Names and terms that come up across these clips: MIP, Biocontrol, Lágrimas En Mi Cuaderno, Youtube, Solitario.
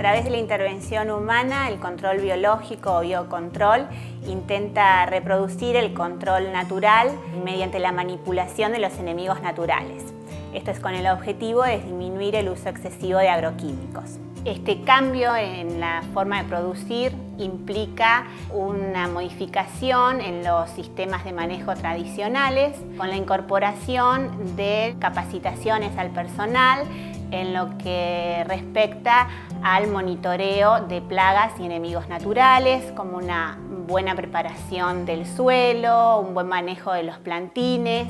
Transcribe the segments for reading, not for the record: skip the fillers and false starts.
través de la intervención humana, el control biológico o biocontrol intenta reproducir el control natural mediante la manipulación de los enemigos naturales. Esto es con el objetivo de disminuir el uso excesivo de agroquímicos. Este cambio en la forma de producir implica una modificación en los sistemas de manejo tradicionales con la incorporación de capacitaciones al personal en lo que respecta al monitoreo de plagas y enemigos naturales, como una buena preparación del suelo, un buen manejo de los plantines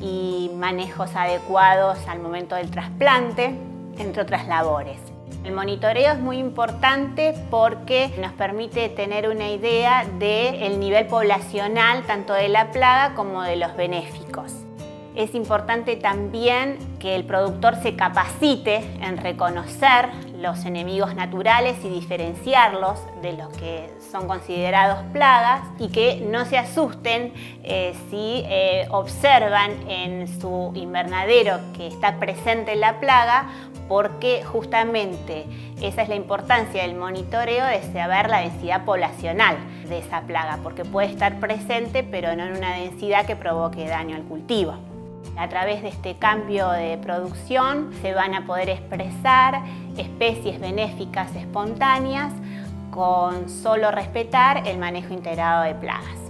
y manejos adecuados al momento del trasplante, entre otras labores. El monitoreo es muy importante porque nos permite tener una idea del nivel poblacional tanto de la plaga como de los benéficos. Es importante también que el productor se capacite en reconocer los enemigos naturales y diferenciarlos de los que son considerados plagas y que no se asusten si observan en su invernadero que está presente la plaga, porque justamente esa es la importancia del monitoreo, de saber la densidad poblacional de esa plaga, porque puede estar presente pero no en una densidad que provoque daño al cultivo. A través de este cambio de producción se van a poder expresar especies benéficas espontáneas con solo respetar el manejo integrado de plagas.